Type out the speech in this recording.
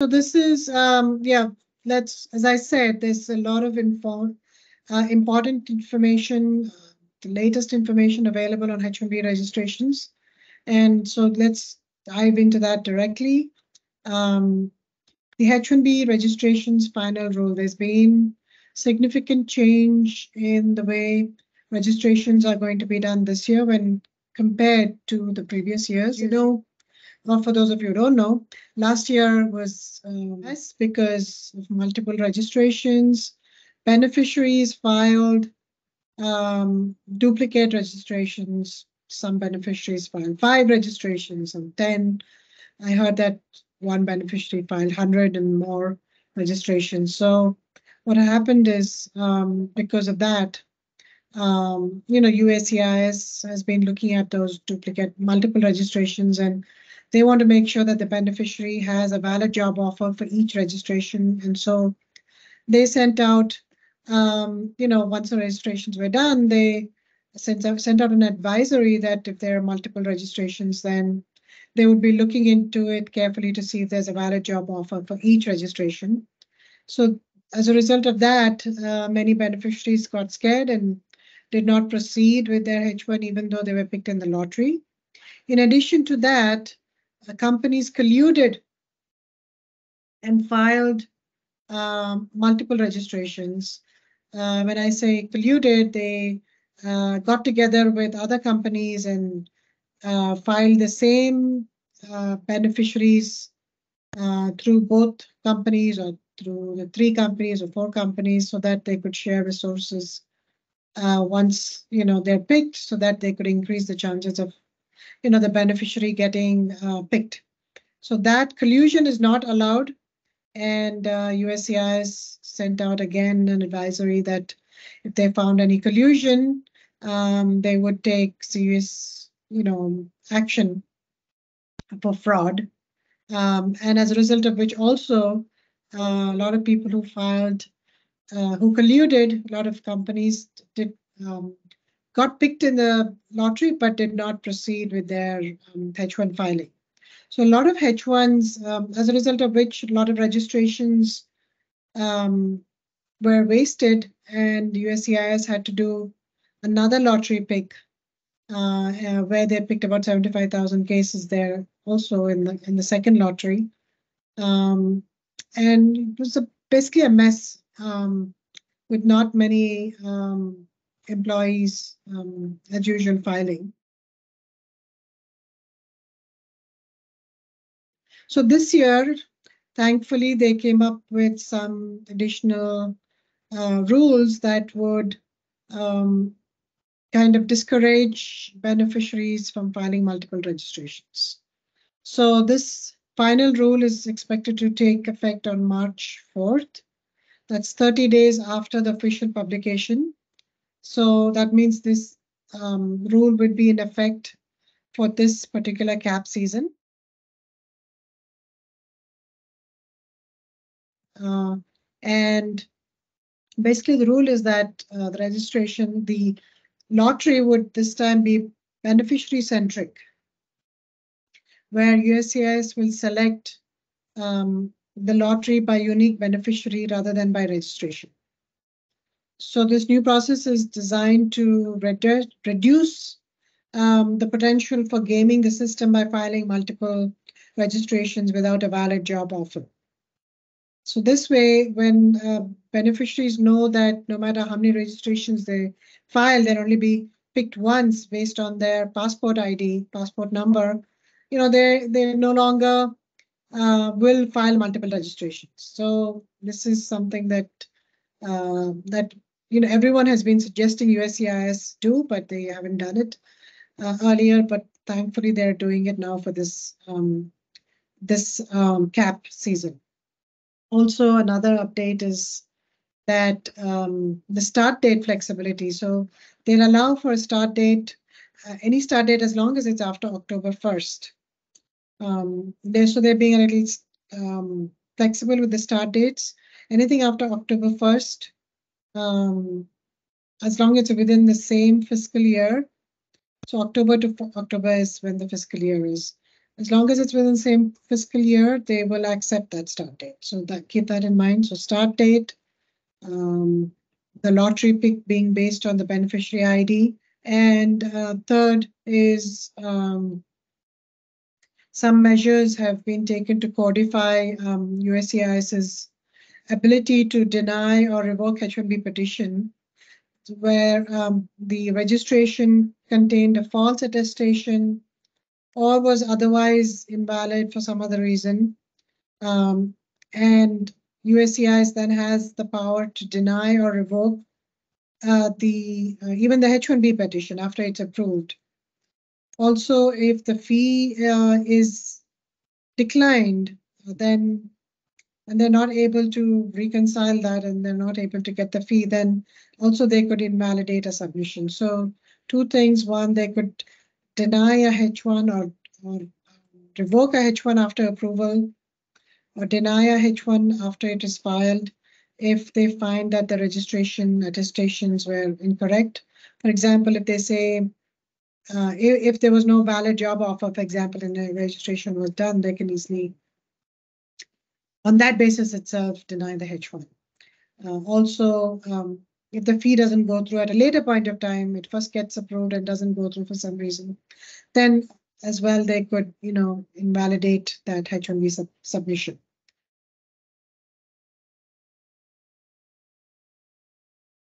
So this is, as I said, there's a lot of important information, the latest information available on H-1B registrations. And so let's dive into that directly. The H-1B registrations final rule, there's been significant change in the way registrations are going to be done this year when compared to the previous years. You know, well, for those of you who don't know, last year was less because of multiple registrations. Beneficiaries filed duplicate registrations. Some beneficiaries filed 5 registrations, some 10. I heard that one beneficiary filed 100 and more registrations. So what happened is because of that, USCIS has been looking at those multiple registrations, and they want to make sure that the beneficiary has a valid job offer for each registration. And so they sent out, once the registrations were done, they sent out an advisory that if there are multiple registrations, then they would be looking into it carefully to see if there's a valid job offer for each registration. So as a result of that, many beneficiaries got scared and did not proceed with their H-1 even though they were picked in the lottery. In addition to that, companies colluded and filed multiple registrations. When I say colluded, they got together with other companies and filed the same beneficiaries through both companies, or through the 3 companies or 4 companies, so that they could share resources once they're picked, so that they could increase the chances of the beneficiary getting picked. So that collusion is not allowed, and USCIS sent out again an advisory that if they found any collusion, they would take serious, action for fraud. And as a result of which, also a lot of people who filed, who colluded, a lot of companies did. Got picked in the lottery, but did not proceed with their H-1 filing. So a lot of H-1s, as a result of which a lot of registrations were wasted, and USCIS had to do another lottery pick where they picked about 75,000 cases there also in the second lottery. And it was basically a mess with not many employees as usual filing. So this year, thankfully, they came up with some additional rules that would kind of discourage beneficiaries from filing multiple registrations. So this final rule is expected to take effect on March 4th. That's 30 days after the official publication. So that means this rule would be in effect for this particular cap season. And basically the rule is that the lottery would this time be beneficiary centric, where USCIS will select the lottery by unique beneficiary rather than by registration. So this new process is designed to reduce the potential for gaming the system by filing multiple registrations without a valid job offer. So this way, when beneficiaries know that no matter how many registrations they file, they'll only be picked once based on their passport ID, passport number, they no longer will file multiple registrations. So this is something that everyone has been suggesting USCIS do, but they haven't done it earlier. But thankfully, they're doing it now for this cap season. Also, another update is that the start date flexibility. So they'll allow for a start date, any start date, as long as it's after October 1st. So they're being a little flexible with the start dates. Anything after October 1st, as long as it's within the same fiscal year. So October to October is when the fiscal year is. As long as it's within the same fiscal year, they will accept that start date. So that, keep that in mind. So start date, the lottery pick being based on the beneficiary ID. And third is some measures have been taken to codify USCIS's ability to deny or revoke H-1B petition, where the registration contained a false attestation or was otherwise invalid for some other reason. And USCIS then has the power to deny or revoke even the H-1B petition after it's approved. Also, if the fee is declined, then and they're not able to reconcile that and they're not able to get the fee, then also they could invalidate a submission. So two things. One, they could deny a H-1 or revoke a H-1 after approval, or deny a H-1 after it is filed if they find that the registration attestations were incorrect. For example, if they say, if there was no valid job offer, for example, and the registration was done, they can easily, on that basis itself, deny the H-1. Also, if the fee doesn't go through at a later point of time, it first gets approved and doesn't go through for some reason, then as well, they could, invalidate that H-1B submission.